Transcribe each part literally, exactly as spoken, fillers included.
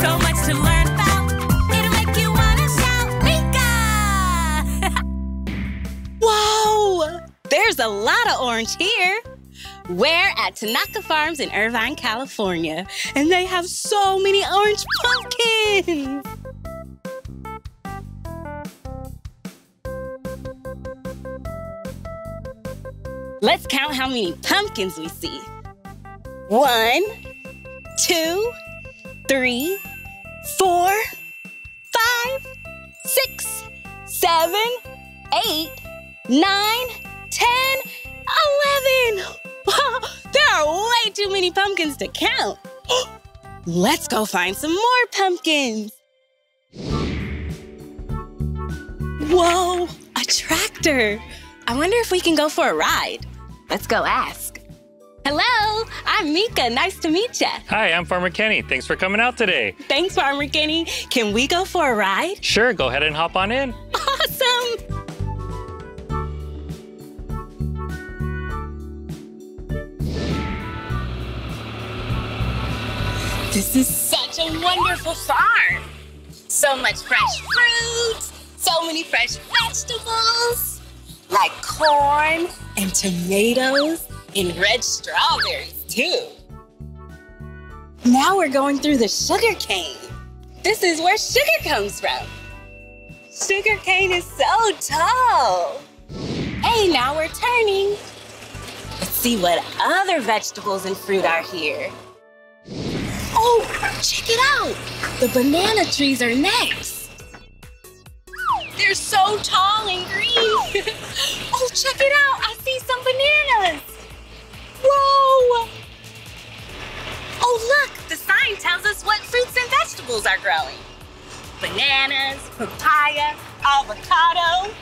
so much to learn about. It'll make you wanna shout, Meekah! Whoa! There's a lot of orange here. We're at Tanaka Farms in Irvine, California, and they have so many orange pumpkins! Let's count how many pumpkins we see. One, two, three, four, five, six, seven, eight, nine, ten, eleven. Wow, there are way too many pumpkins to count. Let's go find some more pumpkins. Whoa, a tractor. I wonder if we can go for a ride. Let's go ask. Hello, I'm Meekah. Nice to meet you. Hi, I'm Farmer Kenny. Thanks for coming out today. Thanks, Farmer Kenny. Can we go for a ride? Sure, go ahead and hop on in. Awesome! This is such a wonderful farm. So much fresh fruit, so many fresh vegetables. Like corn and tomatoes and red strawberries, too. Now we're going through the sugar cane. This is where sugar comes from. Sugar cane is so tall. Hey, now we're turning. Let's see what other vegetables and fruit are here. Oh, check it out. The banana trees are next. They're so tall and green. Oh, check it out. I see some bananas. Whoa. Oh, look. The sign tells us what fruits and vegetables are growing. Bananas, papaya, avocado.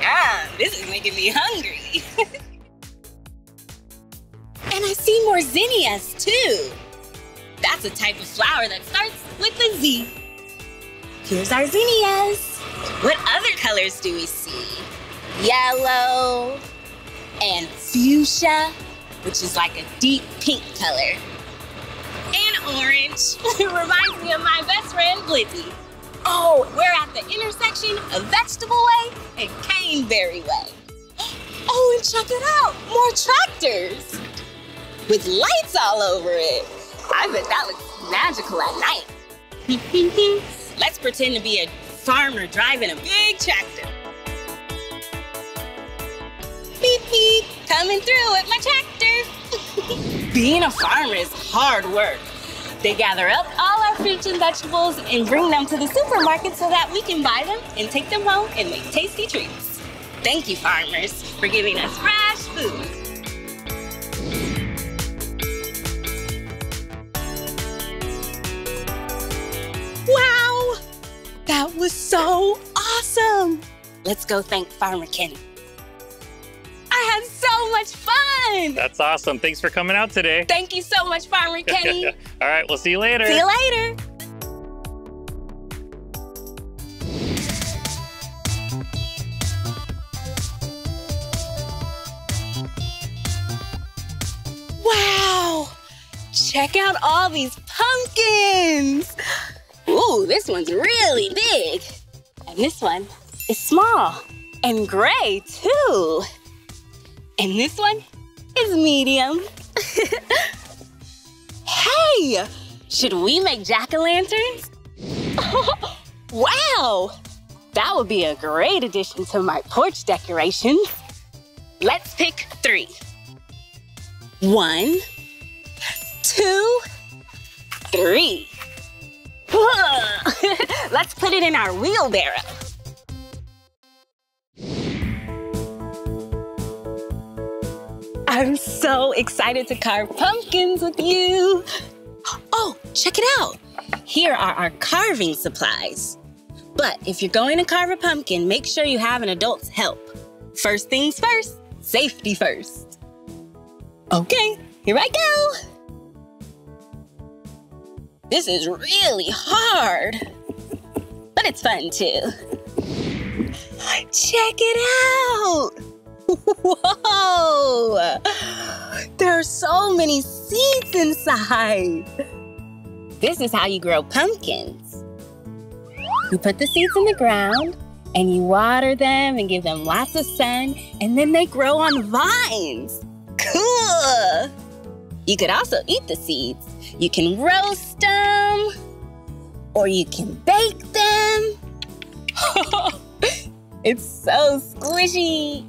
Yeah, this is making me hungry. And I see more zinnias, too. That's a type of flower that starts with a Z. Here's our zinnias. What other colors do we see? Yellow and fuchsia, which is like a deep pink color. And orange. It reminds me of my best friend, Blippi. Oh, we're at the intersection of Vegetable Way and Caneberry Way. Oh, and check it out, more tractors with lights all over it. I bet that looks magical at night. Let's pretend to be a farmer driving a big tractor. Beep, beep, coming through with my tractor. Being a farmer is hard work. They gather up all our fruits and vegetables and bring them to the supermarket so that we can buy them and take them home and make tasty treats. Thank you, farmers, for giving us fresh food. That was so awesome! Let's go thank Farmer Kenny. I had so much fun! That's awesome. Thanks for coming out today. Thank you so much, Farmer Kenny. All right, we'll see you later. See you later. Wow! Check out all these pumpkins! Ooh, this one's really big. And this one is small and gray, too. And this one is medium. Hey, should we make jack-o'-lanterns? Wow, that would be a great addition to my porch decorations. Let's pick three. One, two, three. Let's put it in our wheelbarrow. I'm so excited to carve pumpkins with you. Oh, check it out. Here are our carving supplies. But if you're going to carve a pumpkin, make sure you have an adult's help. First things first, safety first. Okay, here I go. This is really hard, but it's fun too. Check it out! Whoa! There are so many seeds inside. This is how you grow pumpkins. You put the seeds in the ground, and you water them and give them lots of sun, and then they grow on vines. Cool! You could also eat the seeds. You can roast them, or you can bake them. It's so squishy.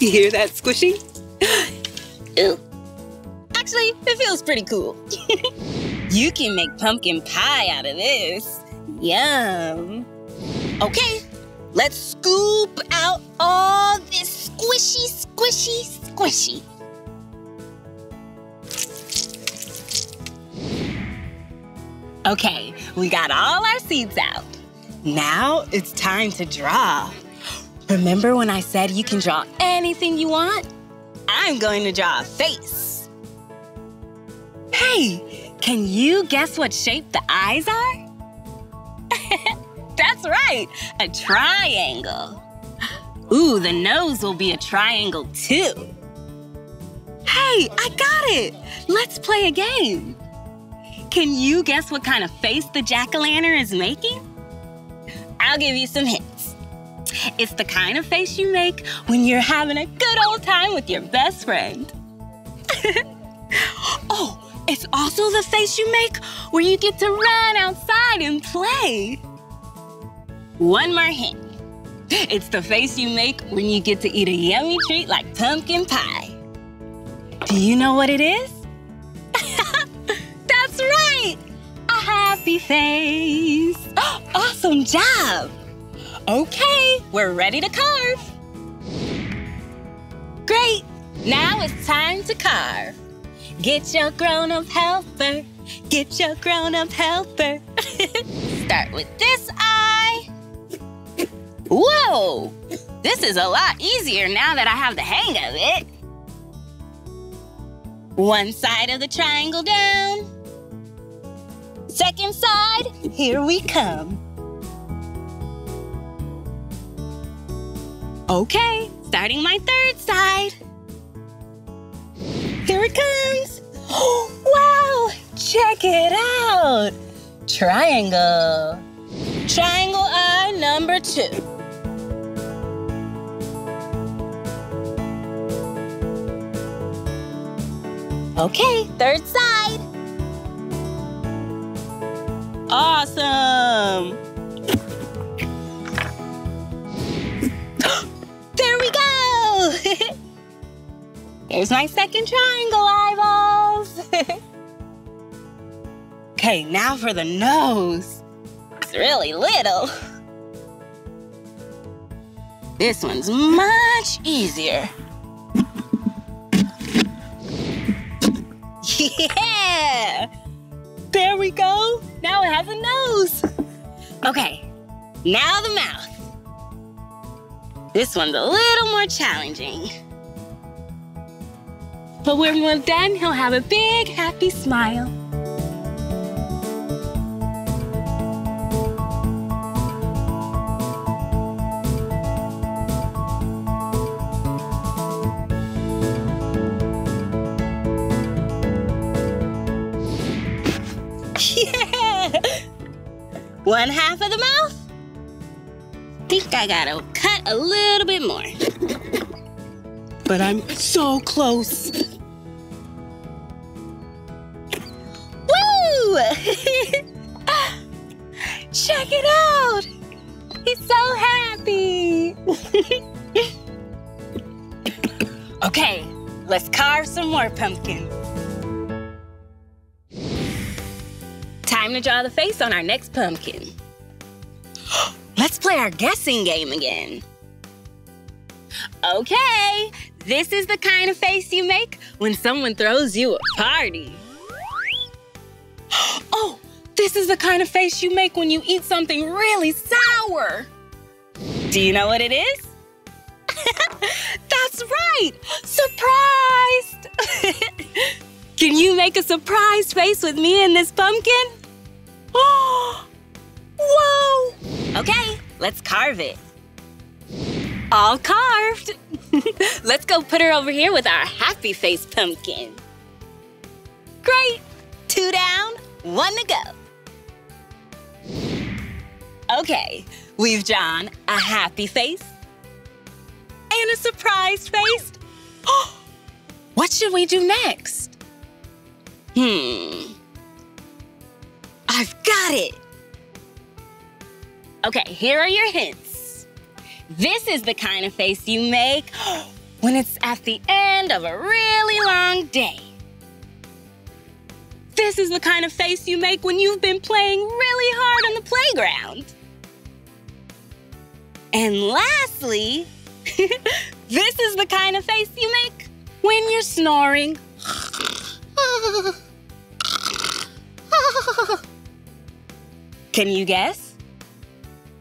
You hear that squishy? Ew. Actually, it feels pretty cool. You can make pumpkin pie out of this. Yum. Okay, let's scoop out all this squishy, squishy, squishy. Okay, we got all our seeds out. Now it's time to draw. Remember when I said you can draw anything you want? I'm going to draw a face. Hey, can you guess what shape the eyes are? That's right, a triangle. Ooh, the nose will be a triangle too. Hey, I got it. Let's play a game. Can you guess what kind of face the jack-o'-lantern is making? I'll give you some hints. It's the kind of face you make when you're having a good old time with your best friend. Oh, it's also the face you make where you get to run outside and play. One more hint. It's the face you make when you get to eat a yummy treat like pumpkin pie. Do you know what it is? That's right! A happy face. Awesome job! Okay, we're ready to carve. Great! Now it's time to carve. Get your grown-up helper. Get your grown-up helper. Start with this eye. Whoa! This is a lot easier now that I have the hang of it. One side of the triangle down. Second side, here we come. Okay, starting my third side. Here it comes. Oh, wow, check it out. Triangle. Triangle eye number two. Okay, third side. Awesome! There we go! There's my second triangle eyeballs! Okay, now for the nose. It's really little. This one's much easier. Yeah! There we go! Now it has a nose! Okay, now the mouth. This one's a little more challenging. But when we're done, he'll have a big, happy smile. One half of the mouth. Think I gotta cut a little bit more. But I'm so close. Woo! Check it out. He's so happy. Okay, let's carve some more pumpkins. Time to draw the face on our next pumpkin. Let's play our guessing game again. Okay, this is the kind of face you make when someone throws you a party. Oh, this is the kind of face you make when you eat something really sour. Do you know what it is? That's right! Surprised! Can you make a surprise face with me and this pumpkin? Oh! Whoa! Okay, let's carve it. All carved. Let's go put her over here with our happy face pumpkin. Great! Two down, one to go. Okay, we've drawn a happy face and a surprised face. What should we do next? Hmm. I've got it. Okay, here are your hints. This is the kind of face you make when it's at the end of a really long day. This is the kind of face you make when you've been playing really hard on the playground. And lastly, this is the kind of face you make when you're snoring. Can you guess?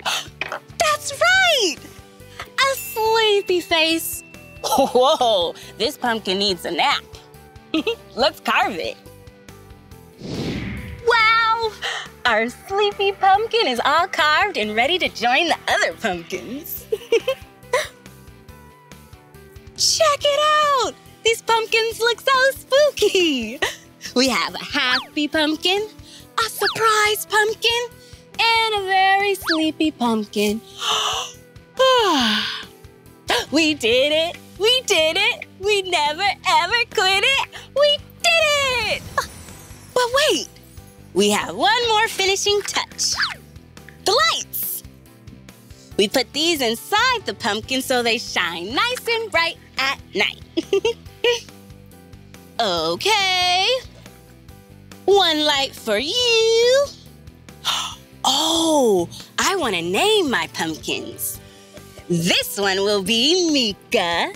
That's right! A sleepy face. Whoa, this pumpkin needs a nap. Let's carve it. Wow! Our sleepy pumpkin is all carved and ready to join the other pumpkins. Check it out! These pumpkins look so spooky. We have a happy pumpkin, a surprise pumpkin, and a very sleepy pumpkin. We did it! We did it! We never ever quit it! We did it! But wait! We have one more finishing touch. The lights! We put these inside the pumpkin so they shine nice and bright at night. Okay. One light for you. Oh, I want to name my pumpkins. This one will be Meekah,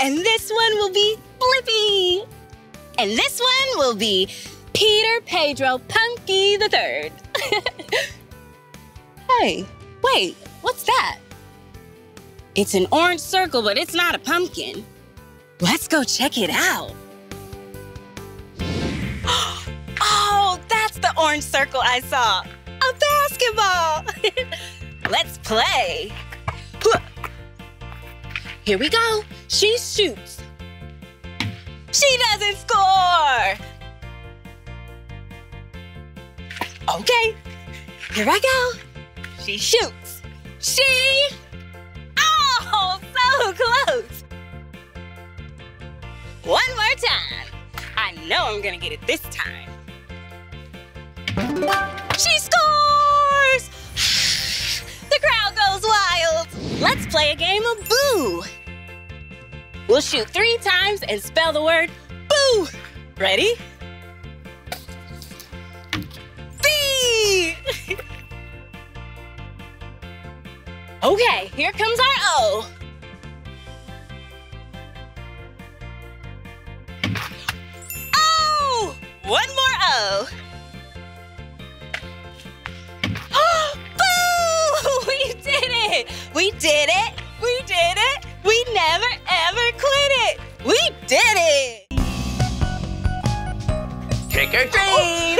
and this one will be Blippi, and this one will be Peter Pedro Punky the Third. Hey, wait, what's that? It's an orange circle, but it's not a pumpkin. Let's go check it out. Oh, that's the orange circle I saw. A basketball. Let's play. Here we go. She shoots. She doesn't score. Okay. Here I go. She shoots. She. Oh, so close. One more time. I know I'm gonna get it this time. She scores! The crowd goes wild. Let's play a game of boo. We'll shoot three times and spell the word boo. Ready? B! Okay, here comes our O. O! One more O. We did it! We did it! We did it! We never ever quit it! We did it! Trick or treat!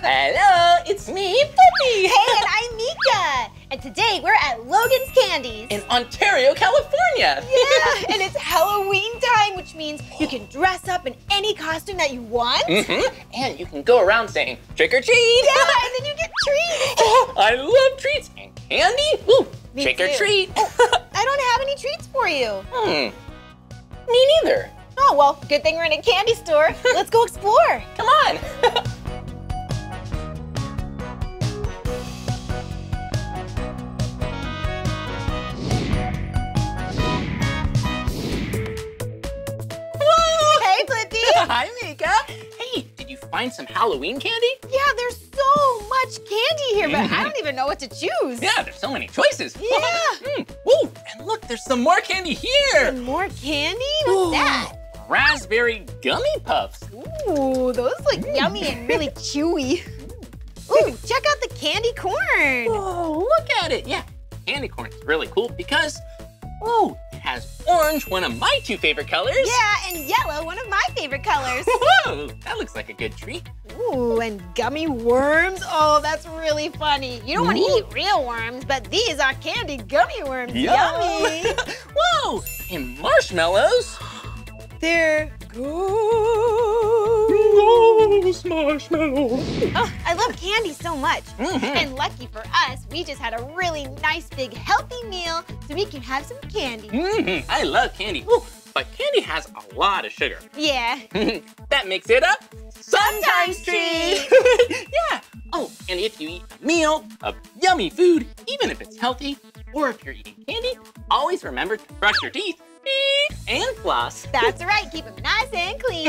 Hello, it's me, Blippi! Hey, and I'm Meekah! And today we're at Logan's Candies! In Ontario, California! Yeah, and it's Halloween time, which means you can dress up in any costume that you want. Mm-hmm. And you can go around saying, trick or treat! Yeah, and then you get treats! Oh, I love treats! Candy? Ooh, Me trick too. or treat. Oh, I don't have any treats for you. Hmm. Me neither. Oh, well, good thing we're in a candy store. Let's go explore. Come on. Whoa! Hey, Blippi. Hi, Meekah. Hey, did you find some Halloween candy? Yeah, there's so much candy here, but mm-hmm. I don't even know what to choose. Yeah, there's so many choices. Yeah. mm. Ooh, and look, there's some more candy here. Some more candy? What's Ooh, that? Raspberry gummy puffs. Ooh, those look mm. yummy and really chewy. Ooh, check out the candy corn. Oh, look at it. Yeah, candy corn is really cool because, ooh, it has orange, one of my two favorite colors. Yeah, and yellow, one of my favorite colors. Whoa, that looks like a good treat. Ooh, and gummy worms. Oh, that's really funny. You don't want to eat real worms, but these are candy gummy worms. Yum. Yummy. Whoa, and marshmallows. They're good. rose marshmallow. Oh, I love candy so much. Mm-hmm. And lucky for us, we just had a really nice, big, healthy meal, so we can have some candy. Mm-hmm. I love candy. Ooh, but candy has a lot of sugar. Yeah. That makes it a sometimes treat. Yeah. Oh, and if you eat a meal of yummy food, even if it's healthy, or if you're eating candy, always remember to brush your teeth and floss. That's right, keep them nice and clean.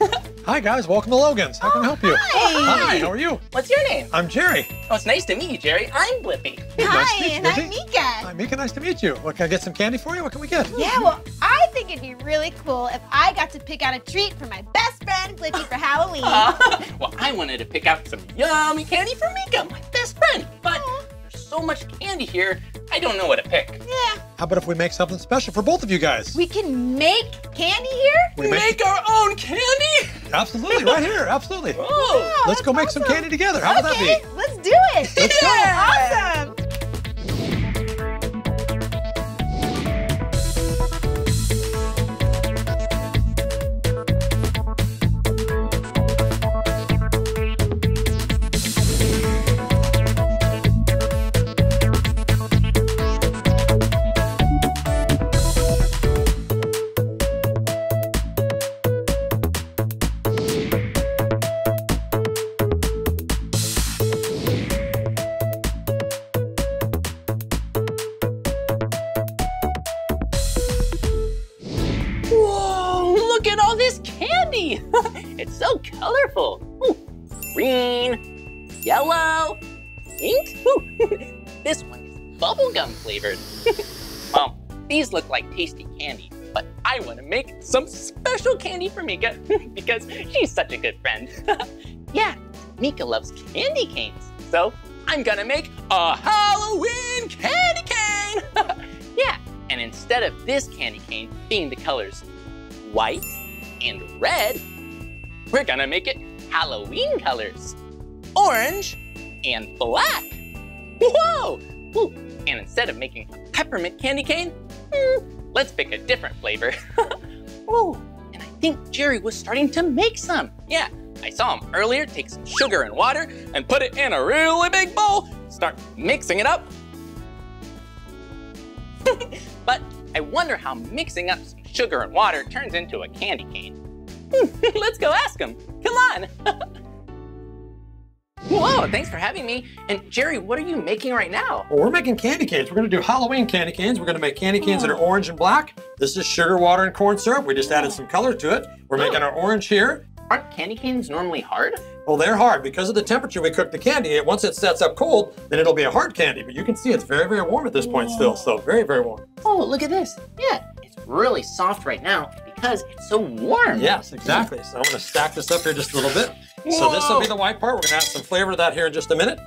Mm. Hi guys, welcome to Logan's. How oh, can I help you? Hi. Hi, how are you? What's your name? I'm Jerry. Oh, it's nice to meet you, Jerry. I'm Blippi. Hey, hi, nice and Blippi. I'm Meekah. Hi, Meekah, nice to meet you. What, can I get some candy for you? What can we get? Yeah, well, I think it'd be really cool if I got to pick out a treat for my best friend, Blippi, for Halloween. Uh, well, I wanted to pick out some yummy candy for Meekah, my best friend, but oh. there's so much candy here, I don't know what to pick. Yeah. How about if we make something special for both of you guys? We can make candy here? We make, make our own candy? Absolutely, right here, absolutely. Whoa. Wow, let's go make awesome. some candy together. How about okay, that be? Let's do it. Let's yeah. go. Awesome. These look like tasty candy, but I want to make some special candy for Meekah because she's such a good friend. Yeah, Meekah loves candy canes, so I'm gonna make a Halloween candy cane! Yeah, and instead of this candy cane being the colors white and red, we're gonna make it Halloween colors, orange and black. Whoa! Ooh, and instead of making a peppermint candy cane, Mm, let's pick a different flavor. Oh, and I think Jerry was starting to make some. Yeah, I saw him earlier take some sugar and water and put it in a really big bowl. Start mixing it up. But I wonder how mixing up some sugar and water turns into a candy cane. Let's go ask him. Come on. Whoa, thanks for having me. And Jerry, what are you making right now? Well, we're making candy canes. We're gonna do Halloween candy canes. We're gonna make candy canes oh. that are orange and black. This is sugar, water, and corn syrup. We just added some color to it. We're oh. making our orange here. Aren't candy canes normally hard? Well, they're hard because of the temperature we cook the candy. Once it sets up cold, then it'll be a hard candy. But you can see it's very, very warm at this Whoa. point still. So very, very warm. Oh, look at this. Yeah, it's really soft right now because it's so warm. Yes, exactly. So I'm gonna stack this up here just a little bit. Whoa. So this will be the white part. We're gonna add some flavor to that here in just a minute.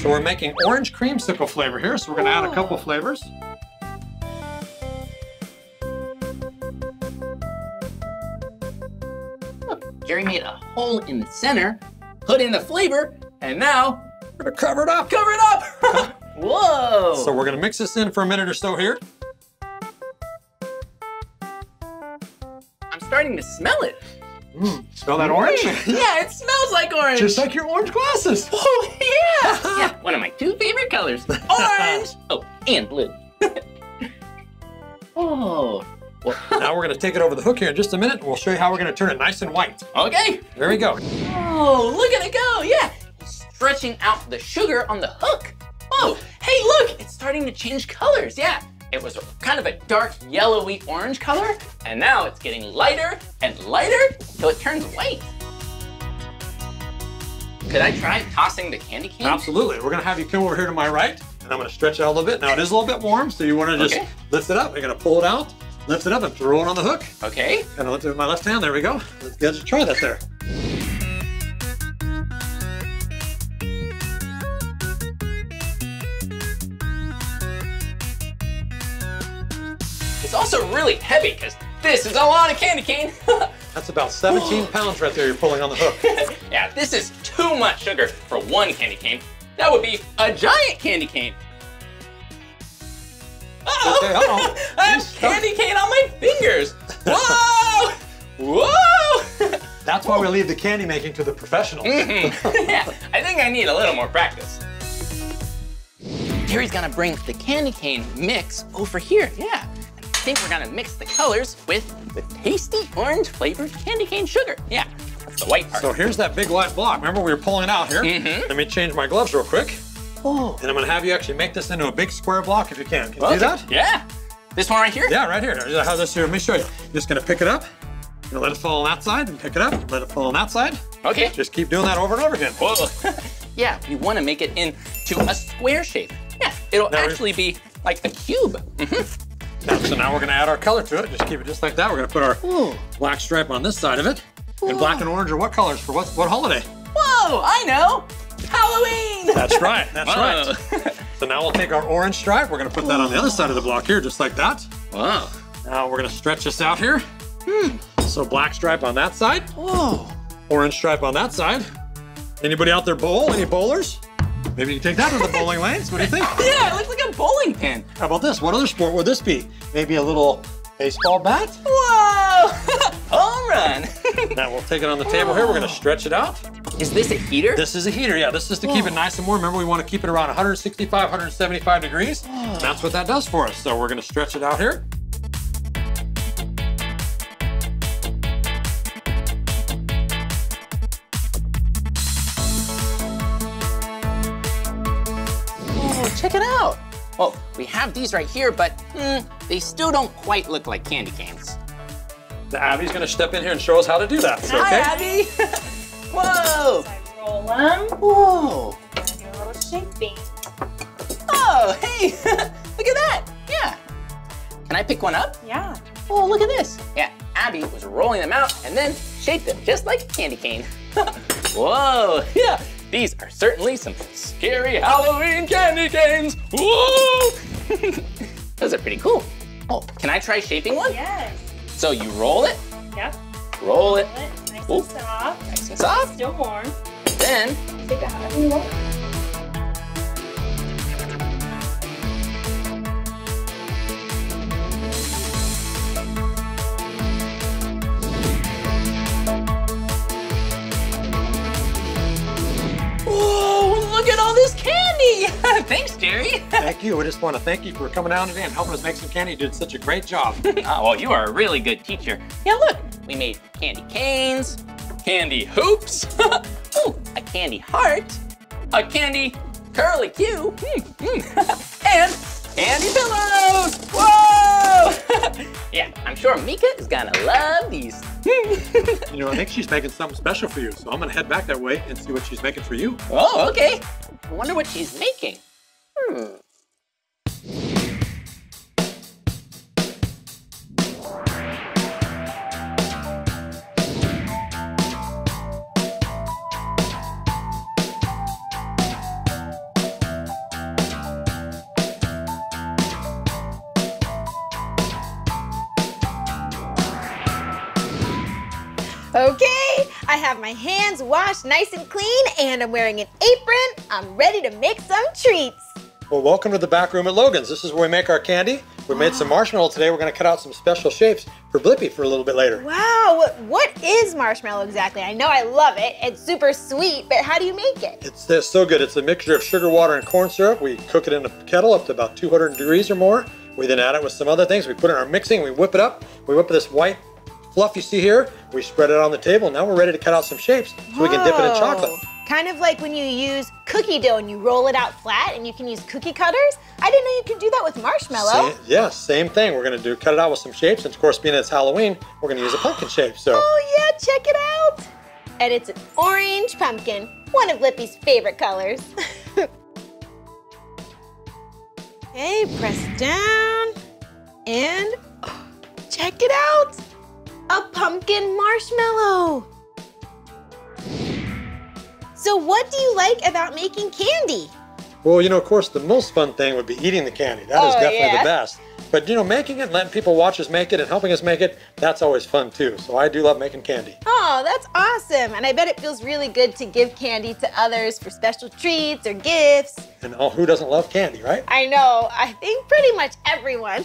So we're making orange creamsicle flavor here. So we're gonna Whoa. add a couple flavors. Look, Jerry made a hole in the center, put in the flavor, and now we're gonna cover it up. Cover it up! Whoa! So we're gonna mix this in for a minute or so here. I'm starting to smell it. Mm, smell that orange? Yeah, it smells like orange. Just like your orange glasses. Oh, yeah. Yeah, one of my two favorite colors, orange. Oh, and blue. Oh. Well, now we're going to take it over the hook here in just a minute, and we'll show you how we're going to turn it nice and white. Okay. There we go. Oh, look at it go. Yeah. He's stretching out the sugar on the hook. Oh, hey, look. It's starting to change colors. Yeah. It was kind of a dark yellowy orange color, and now it's getting lighter and lighter till it turns white. Could I try tossing the candy cane? Absolutely. We're gonna have you come over here to my right, and I'm gonna stretch it out a little bit. Now it is a little bit warm, so you wanna just okay. lift it up. You're gonna pull it out, lift it up, and throw it on the hook. Okay. Gonna lift it with my left hand. There we go. Let's get to try that there. It's also really heavy because this is a lot of candy cane. That's about seventeen pounds right there you're pulling on the hook. Yeah, this is too much sugar for one candy cane. That would be a giant candy cane. Uh-oh, okay, uh-oh. I have candy cane on my fingers. Whoa, whoa. That's why we leave the candy making to the professionals. Mm-hmm. Yeah, I think I need a little more practice. Gary's gonna bring the candy cane mix over here, yeah. And I think we're gonna mix the colors with the tasty orange flavored candy cane sugar, yeah. That's the white part. So here's that big white block. Remember we were pulling out here? Mm-hmm. Let me change my gloves real quick. Oh. And I'm gonna have you actually make this into a big square block if you can. Can you okay. do that? Yeah. This one right here? Yeah, right here. How's this here? Let me show you. I'm just gonna pick it up. Gonna let it fall on that side and pick it up. Let it fall on that side. Okay. Just keep doing that over and over again. Whoa. Yeah, you wanna make it into a square shape. Yeah, it'll now actually be like a cube. Mm-hmm. Now, so now we're gonna add our color to it. Just keep it just like that. We're gonna put our Ooh. black stripe on this side of it. Whoa. And black and orange are what colors for what, what holiday? Whoa, I know. Halloween! That's right, that's wow. right. So now we'll take our orange stripe. We're gonna put that Whoa. on the other side of the block here, just like that. Wow. Now we're gonna stretch this out here. Hmm. So black stripe on that side. Whoa. Orange stripe on that side. Anybody out there bowl? Any bowlers? Maybe you can take that to the bowling lanes. What do you think? Yeah, it looks like a bowling pin. How about this? What other sport would this be? Maybe a little baseball bat? Whoa! Home run! Now we'll take it on the table Whoa. here. We're gonna stretch it out. Is this a heater? This is a heater, yeah. This is to Whoa. keep it nice and warm. Remember, we wanna keep it around one sixty-five, one seventy-five degrees. Whoa. That's what that does for us. So we're gonna stretch it out here. Check it out. Well, we have these right here, but mm, they still don't quite look like candy canes. Abby's gonna step in here and show us how to do that. Okay? Hi, Abby. Whoa. So roll them. Whoa. I'm gonna do a little shaping. Oh, hey, look at that. Yeah. Can I pick one up? Yeah. Oh, look at this. Yeah, Abby was rolling them out and then shaped them just like a candy cane. Whoa, yeah. These are certainly some scary Halloween candy canes. Whoa! Those are pretty cool. Oh, can I try shaping one? Yes. So you roll it. Yep. Roll it. Roll it. Nice Ooh. and soft. Nice and soft. Still warm. And then you take it out and roll Thanks, Gary. Thank you. I just want to thank you for coming down today and helping us make some candy. You did such a great job. Oh, well, you are a really good teacher. Yeah, look, we made candy canes, candy hoops, ooh, a candy heart, a candy curlicue, and candy pillows. Whoa! Yeah, I'm sure Meekah is gonna love these. You know, I think she's making something special for you, so I'm gonna head back that way and see what she's making for you. Oh, okay. I wonder what she's making. Hmm. Okay, I have my hands washed nice and clean, and I'm wearing an apron. I'm ready to make some treats. Well, welcome to the back room at Logan's. This is where we make our candy. We wow. made some marshmallow today. We're gonna cut out some special shapes for Blippi for a little bit later. Wow, what, what is marshmallow exactly? I know I love it. It's super sweet, but how do you make it? It's, it's so good. It's a mixture of sugar, water, and corn syrup. We cook it in a kettle up to about two hundred degrees or more. We then add it with some other things. We put it in our mixing, we whip it up. We whip this white fluff you see here. We spread it on the table. Now we're ready to cut out some shapes so Whoa. we can dip it in chocolate. Kind of like when you use cookie dough and you roll it out flat and you can use cookie cutters. I didn't know you could do that with marshmallow. Yes, yeah, same thing. We're gonna do cut it out with some shapes, and of course being it's Halloween, we're gonna use a pumpkin shape, so. Oh yeah, check it out. And it's an orange pumpkin, one of Blippi's favorite colors. Okay, press down and oh, check it out. A pumpkin marshmallow. So what do you like about making candy? Well, you know, of course, the most fun thing would be eating the candy. That oh, is definitely yeah. the best. But, you know, making it, letting people watch us make it and helping us make it, that's always fun, too. So I do love making candy. Oh, that's awesome. And I bet it feels really good to give candy to others for special treats or gifts. And oh, who doesn't love candy, right? I know. I think pretty much everyone.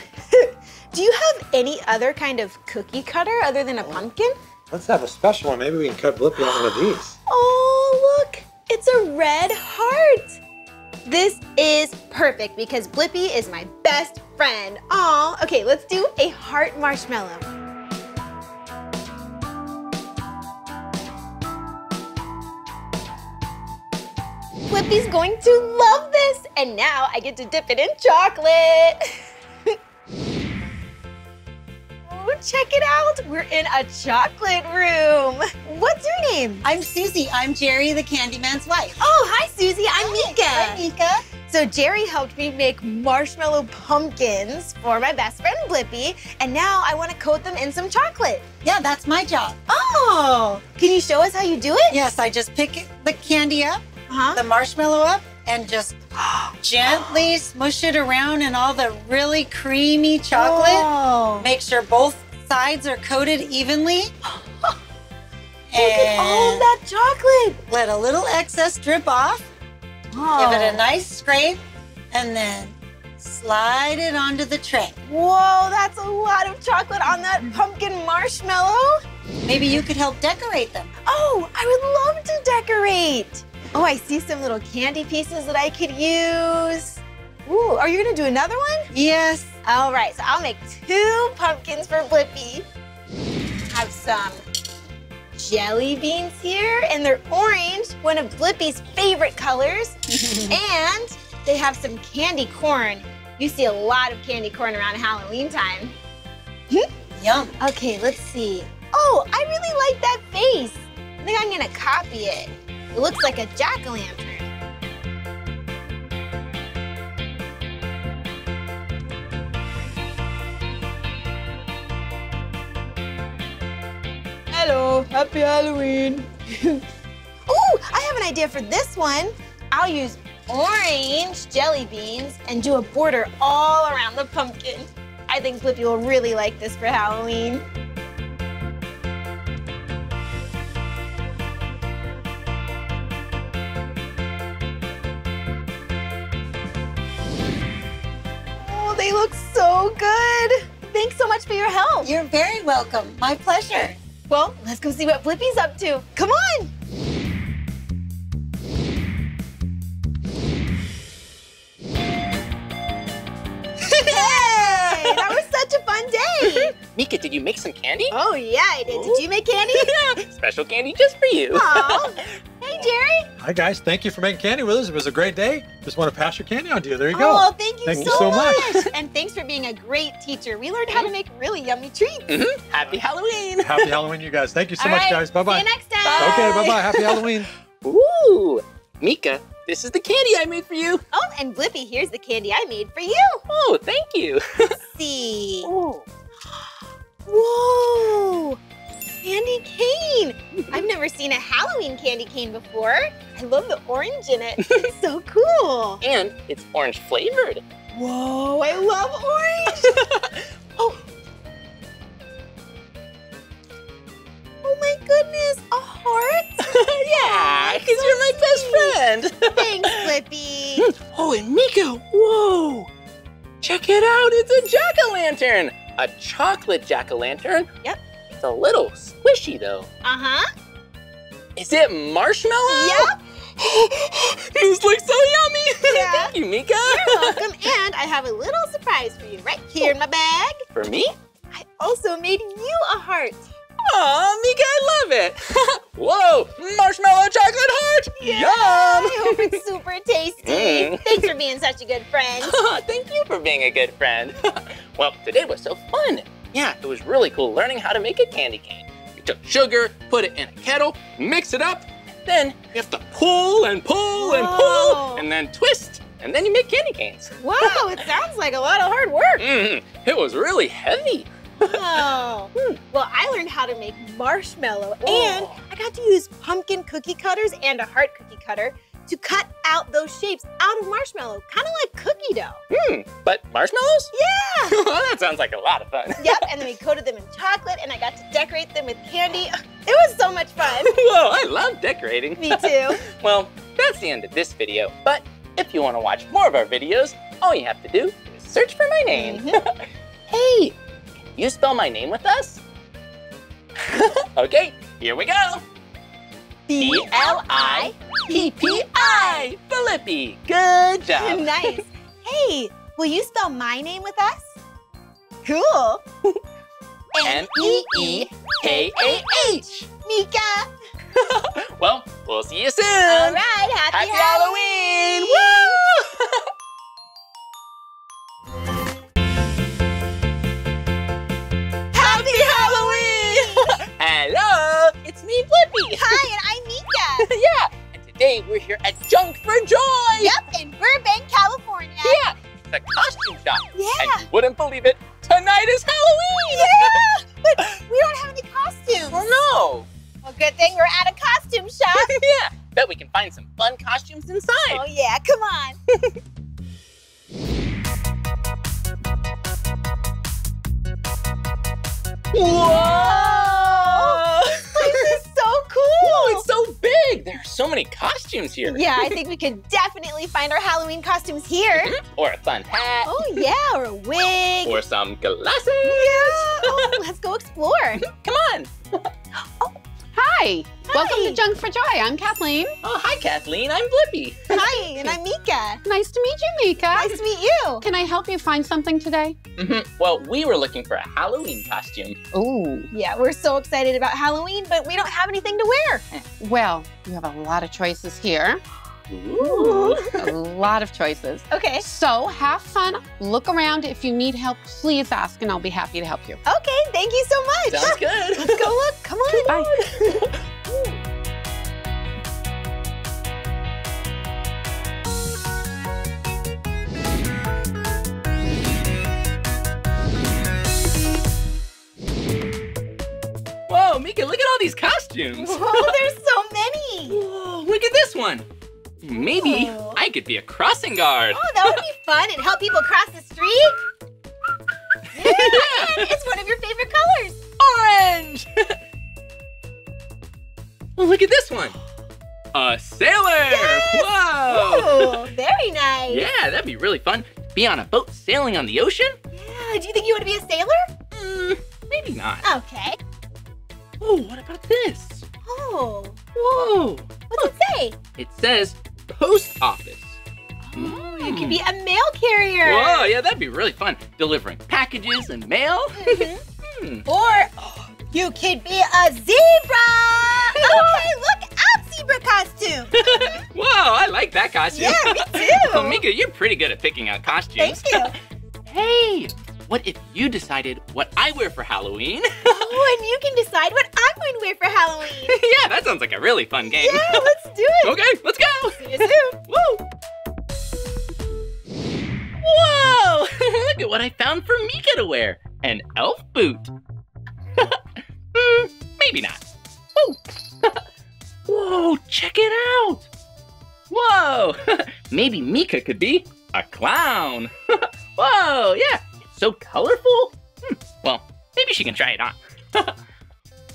Do you have any other kind of cookie cutter other than a pumpkin? Let's have a special one. Maybe we can cut Blippi on one of these. Oh, look. It's a red heart. This is perfect because Blippi is my best friend. Aw. Okay, let's do a heart marshmallow. Blippi's going to love this. And now I get to dip it in chocolate. Oh, check it out. We're in a chocolate room. What's your name? I'm Susie. I'm Jerry, the Candyman's wife. Oh, hi, Susie. I'm Meekah. Hi, Meekah. So Jerry helped me make marshmallow pumpkins for my best friend, Blippi. And now I want to coat them in some chocolate. Yeah, that's my job. Oh. Can you show us how you do it? Yes, I just pick the candy up. Uh-huh. The marshmallow up and just gently smush it around in all the really creamy chocolate. Whoa. Make sure both sides are coated evenly. Look at all of that chocolate. Let a little excess drip off. Whoa. Give it a nice scrape and then slide it onto the tray. Whoa, that's a lot of chocolate on that pumpkin marshmallow. Maybe you could help decorate them. Oh, I would love to decorate. Oh, I see some little candy pieces that I could use. Ooh, are you gonna do another one? Yes. All right, so I'll make two pumpkins for Blippi. Have some jelly beans here, and they're orange, one of Blippi's favorite colors. And they have some candy corn. You see a lot of candy corn around Halloween time. Yum. Okay, let's see. Oh, I really like that face. I think I'm gonna copy it. It looks like a jack-o'-lantern. Hello, happy Halloween. Oh, I have an idea for this one. I'll use orange jelly beans and do a border all around the pumpkin. I think Blippi will really like this for Halloween. They look so good. Thanks so much for your help. You're very welcome. My pleasure. Well, let's go see what Blippi's up to. Come on. Hey, that was such a fun day. Meekah, did you make some candy? Oh, yeah, I did. Ooh. Did you make candy? Yeah, special candy just for you. Oh. Hey, Jerry. Hi, guys. Thank you for making candy with us. It was a great day. Just want to pass your candy on to you. There you oh, go. Oh, thank you thank so, so much. much. And thanks for being a great teacher. We learned how to make really yummy treats. Mm-hmm. Happy Halloween. Happy Halloween, you guys. Thank you so All much, right. guys. Bye-bye. See you next time. Bye. Okay, bye-bye. Happy Halloween. Ooh, Meekah, this is the candy I made for you. Oh, and Blippi, here's the candy I made for you. Oh, thank you. Let's see. Ooh. Whoa. Candy cane! I've never seen a Halloween candy cane before. I love the orange in it. It's so cool. And it's orange flavored. Whoa, I love orange! Oh. Oh my goodness, a heart? Yeah, because you're my best friend. Thanks, Blippi. Oh, and Meekah, whoa! Check it out, it's a jack-o'-lantern. A chocolate jack-o'-lantern. Yep. It's a little squishy, though. Uh-huh. Is it marshmallow? Yep. These look so yummy. Yeah. Thank you, Meekah. You're welcome. And I have a little surprise for you right here in my bag. For me? I also made you a heart. Aw, Meekah, I love it. Whoa, marshmallow chocolate heart. Yeah, yum. I hope it's super tasty. Mm. Thanks for being such a good friend. Thank you for being a good friend. Well, today was so fun. Yeah, it was really cool learning how to make a candy cane. You took sugar, put it in a kettle, mix it up, and then you have to pull and pull Whoa. and pull, and then twist, and then you make candy canes. Wow, it sounds like a lot of hard work. Mm-hmm. It was really heavy. Oh. hmm. Well, I learned how to make marshmallow, Whoa. and I got to use pumpkin cookie cutters and a heart cookie cutter to cut out those shapes out of marshmallow, kind of like cookie dough. Hmm, but marshmallows? Yeah! Well, that sounds like a lot of fun. Yep, and then we coated them in chocolate and I got to decorate them with candy. It was so much fun. Whoa, I love decorating. Me too. Well, that's the end of this video, but if you want to watch more of our videos, all you have to do is search for my name. Mm-hmm. Hey, can you spell my name with us? Okay, here we go. B L I P P I, Blippi. Good job. Nice. Hey, will you spell my name with us? Cool. M E E K A H. Meekah. Well, we'll see you soon. All right, happy, happy Halloween. Halloween. Woo! Happy Halloween! Hello, it's me, Blippi. Hi, and I'm Meekah. Yeah, and today we're here at Junk for Joy. Yep, in Burbank, California. Yeah, it's a costume shop. Yeah. And you wouldn't believe it, tonight is Halloween. Yeah, but we don't have any costumes. Oh, no. Well, good thing we're at a costume shop. Yeah, bet we can find some fun costumes inside. Oh yeah, come on. Whoa! This is so cool. Whoa, it's so big. There are so many costumes here. Yeah, I think we could definitely find our Halloween costumes here. Mm-hmm. Or a fun hat. Oh yeah, or a wig. Or some glasses. Yeah. Oh, let's go explore. Come on. Oh. Hi. Hi, welcome to Junk for Joy. I'm Kathleen. Oh, hi Kathleen, I'm Blippi. Hi, and I'm Meekah. Nice to meet you, Meekah. Nice to meet you. Can I help you find something today? Mm-hmm. Well, we were looking for a Halloween costume. Ooh. Yeah, we're so excited about Halloween, but we don't have anything to wear. Well, you have a lot of choices here. Ooh. A lot of choices. Okay. So have fun, look around. If you need help, please ask and I'll be happy to help you. Okay, thank you so much. Sounds good. Let's go look, come on. Bye. Whoa, Meekah, look at all these costumes. Whoa, there's so many. Whoa, look at this one. Maybe Ooh. I could be a crossing guard. Oh, that would be fun and help people cross the street. Yeah, yeah. And it's one of your favorite colors. Orange. Well, look at this one. A sailor. Yes. Whoa. Ooh, very nice. Yeah, that'd be really fun. Be on a boat sailing on the ocean. Yeah, do you think you want to be a sailor? Mm, maybe not. Okay. Oh, what about this? Oh. Whoa. What's Look. It say? It says post office. Oh, mm. You could be a mail carrier. Whoa, yeah, that'd be really fun. Delivering packages and mail. Mm-hmm. mm. Or oh, you could be a zebra. Okay, look, I'm zebra costume. Whoa, I like that costume. Yeah, me too. Well, Meekah, you're pretty good at picking out costumes. Thank you. Hey, what if you decided what I wear for Halloween? Oh, and you can decide what I'm going to wear for Halloween. Yeah, that sounds like a really fun game. Yeah, let's do it. Okay, let's go. See you soon. Whoa. Whoa, look at what I found for Meekah to wear. An elf boot. mm, maybe not. Oh. Whoa, check it out. Whoa, maybe Meekah could be a clown. Whoa, yeah. So colorful? Hmm. Well, maybe she can try it on.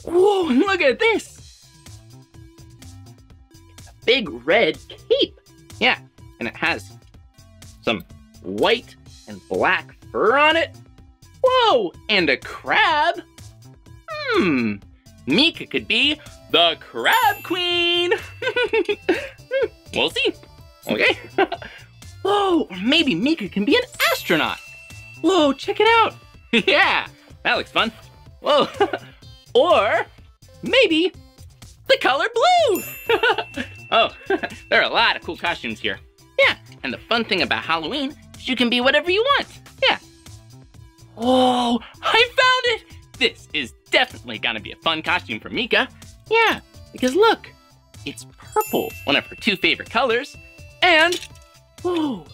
Whoa, look at this. It's a big red cape. Yeah, and it has some white and black fur on it. Whoa, and a crab. Hmm, Meekah could be the crab queen. We'll see. Okay. Whoa, or maybe Meekah can be an astronaut. Whoa, check it out. Yeah, that looks fun. Whoa. Or maybe the color blue. Oh, there are a lot of cool costumes here. Yeah, and the fun thing about Halloween is you can be whatever you want. Yeah. Whoa, I found it. This is definitely gonna be a fun costume for Meekah. Yeah, because look, it's purple, one of her two favorite colors. And, whoa,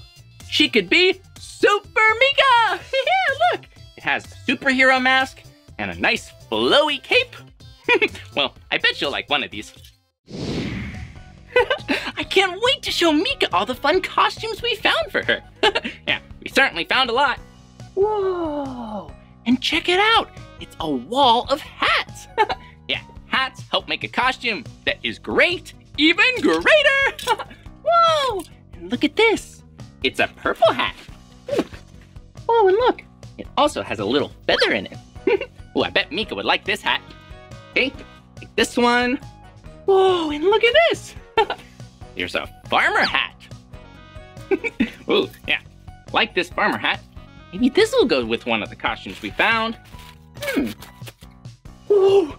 she could be Super Meekah! Yeah, look! It has a superhero mask and a nice flowy cape. Well, I bet you'll like one of these. I can't wait to show Meekah all the fun costumes we found for her. Yeah, we certainly found a lot. Whoa! And check it out! It's a wall of hats! Yeah, hats help make a costume that is great, even greater! Whoa! And look at this! It's a purple hat. Oh, and look, it also has a little feather in it. Oh, I bet Meekah would like this hat. Okay, take this one. Whoa, and look at this. Here's a farmer hat. Ooh, yeah, like this farmer hat. Maybe this will go with one of the costumes we found. Hmm. Whoa.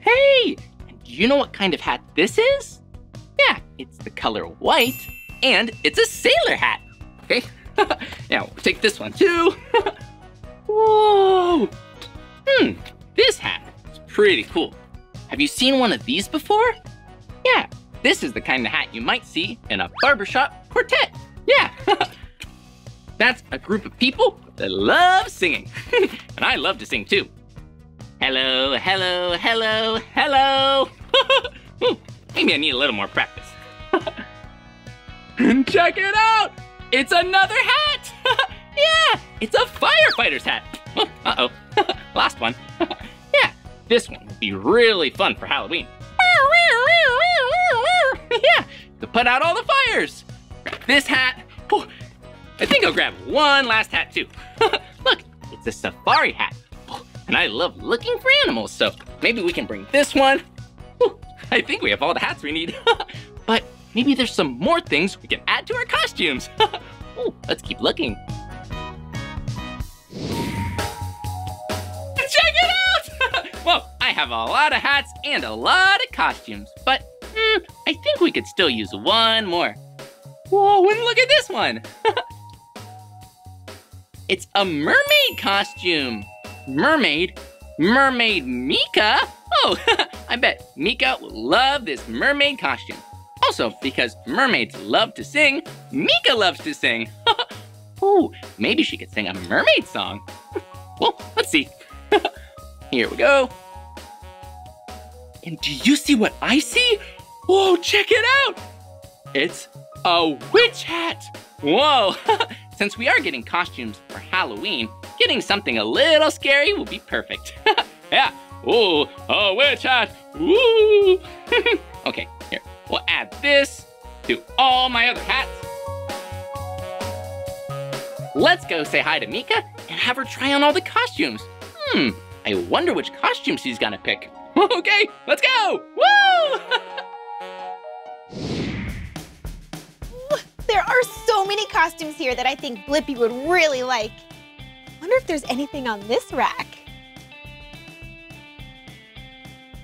Hey, do you know what kind of hat this is? Yeah, it's the color white, and it's a sailor hat. Okay, now we'll take this one too. Whoa. Hmm, this hat is pretty cool. Have you seen one of these before? Yeah, this is the kind of hat you might see in a barbershop quartet. Yeah. That's a group of people that love singing. And I love to sing too. Hello, hello, hello, hello. Maybe I need a little more practice. And check it out. It's another hat. Yeah, it's a firefighter's hat. Uh-oh, last one. Yeah, this one would be really fun for Halloween. Yeah, to put out all the fires. This hat. Oh, I think I'll grab one last hat too. Look, it's a safari hat. And I love looking for animals, so maybe we can bring this one. I think we have all the hats we need. But maybe there's some more things we can add to our costumes. Ooh, let's keep looking. Check it out! Well, I have a lot of hats and a lot of costumes, but mm, I think we could still use one more. Whoa, and look at this one. It's a mermaid costume. Mermaid? Mermaid Meekah? Oh, I bet Meekah will love this mermaid costume. Also, because mermaids love to sing, Meekah loves to sing. Oh, maybe she could sing a mermaid song. Well, let's see. Here we go. And do you see what I see? Whoa, check it out. It's a witch hat. Whoa. Since we are getting costumes for Halloween, getting something a little scary will be perfect. Yeah. Ooh, a witch hat. Ooh. Okay, here. We'll add this to all my other hats. Let's go say hi to Meekah and have her try on all the costumes. Hmm, I wonder which costume she's gonna pick. Okay, let's go. Woo! There are so many costumes here that I think Blippi would really like. I wonder if there's anything on this rack.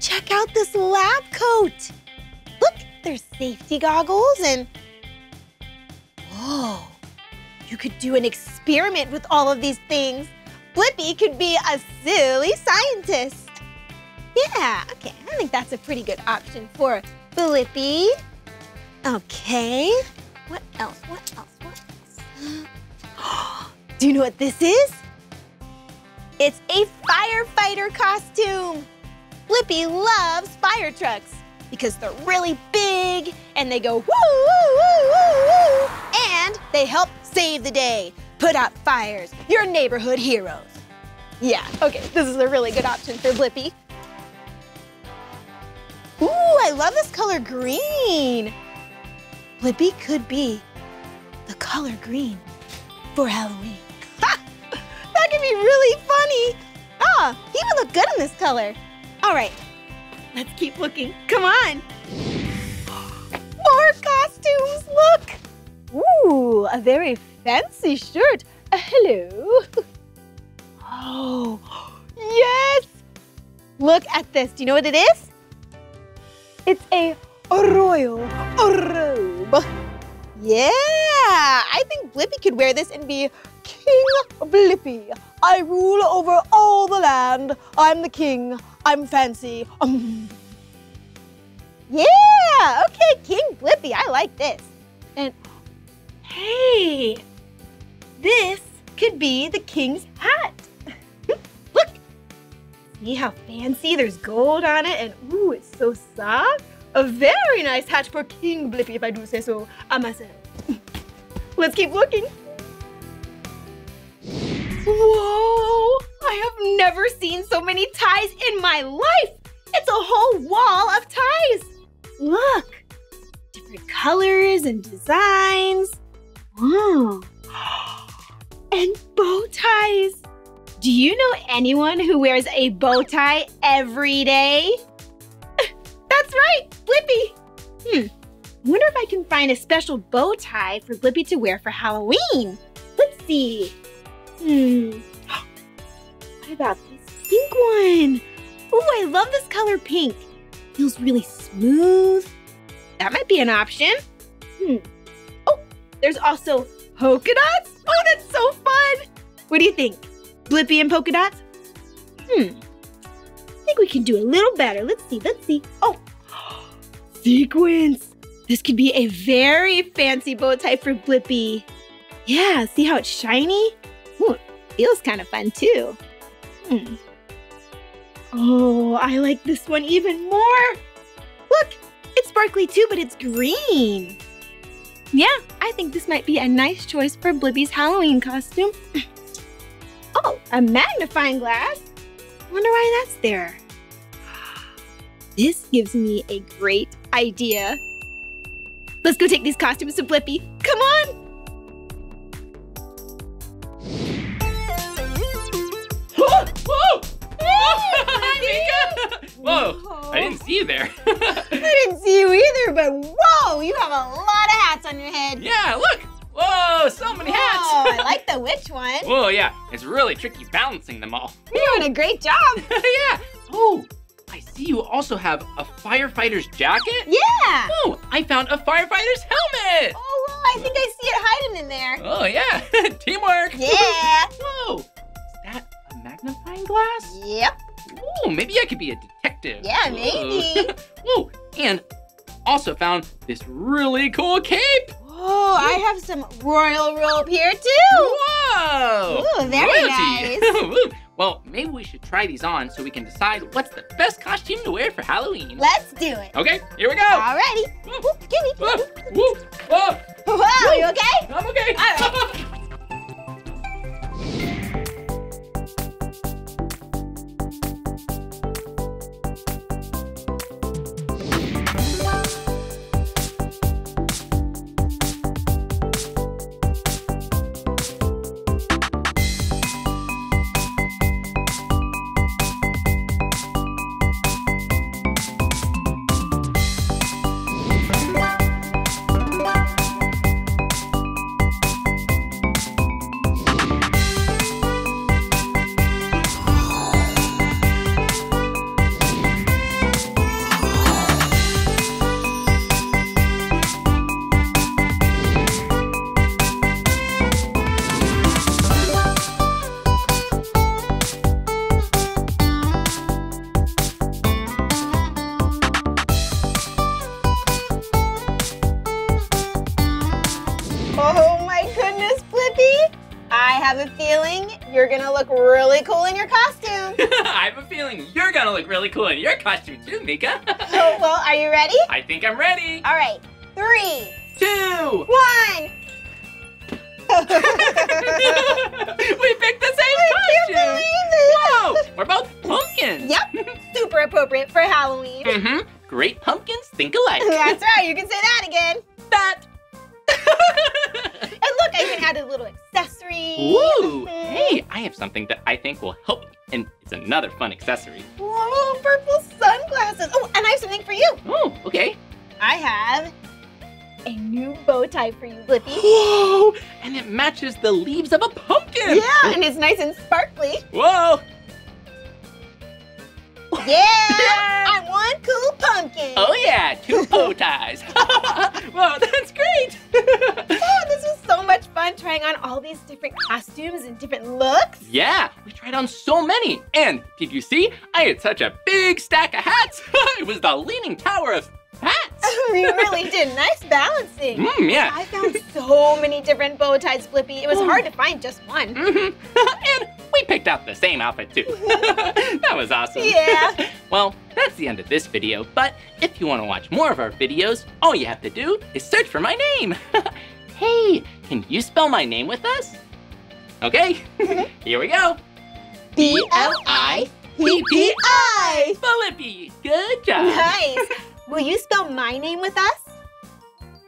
Check out this lab coat. Look, there's safety goggles and... Whoa, you could do an experiment with all of these things. Blippi could be a silly scientist. Yeah, okay, I think that's a pretty good option for Blippi. Okay, what else, what else, what else? Do you know what this is? It's a firefighter costume. Blippi loves fire trucks because they're really big and they go woo, woo, woo, woo, woo, and they help save the day. Put out fires, your neighborhood heroes. Yeah, okay, this is a really good option for Blippi. Ooh, I love this color green. Blippi could be the color green for Halloween. That could be really funny. Ah, he would look good in this color. All right, let's keep looking. Come on. More costumes, look. Ooh, a very fancy shirt. Uh, hello. Oh, yes. Look at this. Do you know what it is? It's a royal robe. Yeah, I think Blippi could wear this and be King Blippi. I rule over all the land. I'm the king. I'm fancy. Um. Yeah, okay, King Blippi. I like this. And hey, this could be the king's hat. Look, see how fancy? There's gold on it, and ooh, it's so soft. A very nice hat for King Blippi, if I do say so myself. Let's keep looking. Whoa, I have never seen so many ties in my life. It's a whole wall of ties. Look, different colors and designs. Wow. And bow ties. Do you know anyone who wears a bow tie every day? That's right, Blippi! Hmm, wonder if I can find a special bow tie for Blippi to wear for Halloween. Let's see. Hmm, what about this pink one? Ooh, I love this color pink. Feels really smooth. That might be an option. Hmm. Oh, there's also polka dots. Oh, that's so fun. What do you think? Blippi and polka dots? Hmm. I think we can do a little better. Let's see. Let's see. Oh, sequins. This could be a very fancy bow tie for Blippi. Yeah, see how it's shiny? Ooh, it feels kind of fun too. Hmm. Oh, I like this one even more. Look, it's sparkly too, but it's green. Yeah, I think this might be a nice choice for Blippi's Halloween costume. Oh, a magnifying glass. Wonder why that's there. This gives me a great idea. Let's go take these costumes to Blippi. Come on. Whoa! Whoa! Whoa! Whoa! Whoa! I didn't see you there. I didn't see you either, but whoa! You have a lot of hats on your head. Yeah, look! Whoa, so many whoa, hats! Oh, I like the witch one. Whoa, yeah. It's really tricky balancing them all. You're doing a great job. Yeah. Oh, I see you also have a firefighter's jacket. Yeah. Oh, I found a firefighter's helmet. Oh, well, I think I see it hiding in there. Oh, yeah. Teamwork. Yeah. Whoa. Is that a magnifying glass? Yep. Oh, maybe I could be a detective. Yeah, whoa. Maybe. Whoa, and also found this really cool cape. Oh, I have some royal rope here, too. Whoa. Ooh, very royalty. Nice. Well, maybe we should try these on so we can decide what's the best costume to wear for Halloween. Let's do it. Okay, here we go. Alrighty. Whoa, whoa, whoa, whoa. Whoa, are you okay? I'm okay. All right. Cool in your costume too, Meekah. Oh, well, are you ready? I think I'm ready. All right, three, two, one. We picked the same I costume. Can't believe it. Whoa, we're both pumpkins. Yep, super appropriate for Halloween. Mm-hmm. Great pumpkins think alike. That's right. You can say that again. That. And look, I even added a little accessory. Ooh. Hey, I have something that I think will help, and it's another fun accessory. Whoa, purple sunglasses. Oh, and I have something for you. Oh, okay. I have a new bow tie for you, Blippi. Whoa, and it matches the leaves of a pumpkin. Yeah, and it's nice and sparkly. Whoa. Yeah, I'm one cool pumpkin. Oh yeah, two bow ties. Whoa, that's great. Oh, this was so much fun trying on all these different costumes and different looks. Yeah, we tried on so many. And did you see? I had such a big stack of hats. It was the Leaning Tower of Hats. We really did. Nice balancing. Mm, yeah. I found so many different bow ties, Blippi. It was hard to find just one. Mm-hmm. And we picked out the same outfit, too. That was awesome. Yeah. Well, that's the end of this video. But if you want to watch more of our videos, all you have to do is search for my name. Hey, can you spell my name with us? Okay. Here we go. B L I P P I. Blippi. Good job. Nice. Will you spell my name with us?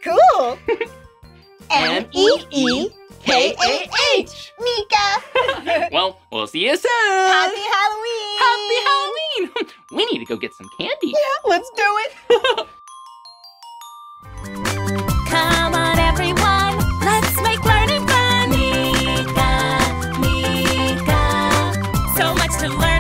Cool. M E E K A H. Meekah. Well, we'll we'll see you soon. Happy Halloween. Happy Halloween. We need to go get some candy. Yeah, let's do it. Come on, everyone. Let's make learning fun. Meekah, Meekah. So much to learn.